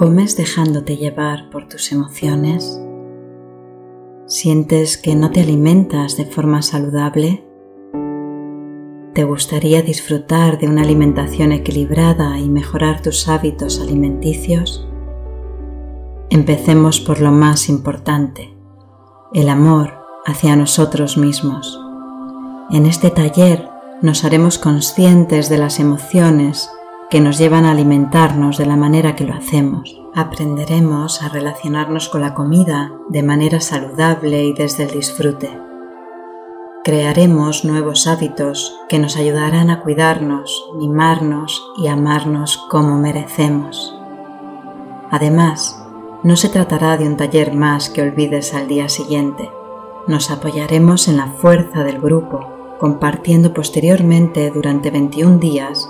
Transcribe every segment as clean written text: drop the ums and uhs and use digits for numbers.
comes dejándote llevar por tus emociones, sientes que no te alimentas de forma saludable, te gustaría disfrutar de una alimentación equilibrada y mejorar tus hábitos alimenticios. Empecemos por lo más importante, el amor hacia nosotros mismos. En este taller nos haremos conscientes de las emociones que nos llevan a alimentarnos de la manera que lo hacemos. Aprenderemos a relacionarnos con la comida de manera saludable y desde el disfrute. Crearemos nuevos hábitos que nos ayudarán a cuidarnos, mimarnos y amarnos como merecemos. Además, no se tratará de un taller más que olvides al día siguiente. Nos apoyaremos en la fuerza del grupo, compartiendo posteriormente durante 21 días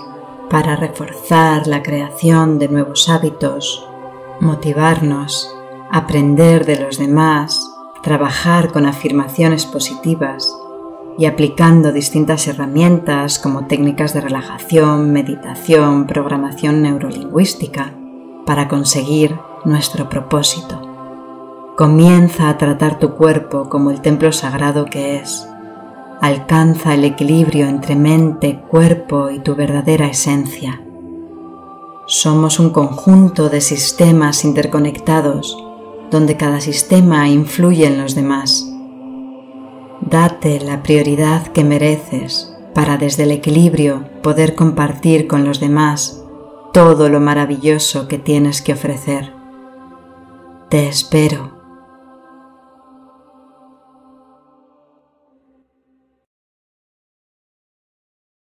para reforzar la creación de nuevos hábitos, motivarnos, aprender de los demás, trabajar con afirmaciones positivas y aplicando distintas herramientas como técnicas de relajación, meditación, programación neurolingüística para conseguir nuestro propósito. Comienza a tratar tu cuerpo como el templo sagrado que es. Alcanza el equilibrio entre mente, cuerpo y tu verdadera esencia. Somos un conjunto de sistemas interconectados, donde cada sistema influye en los demás. Date la prioridad que mereces para desde el equilibrio poder compartir con los demás todo lo maravilloso que tienes que ofrecer. Te espero.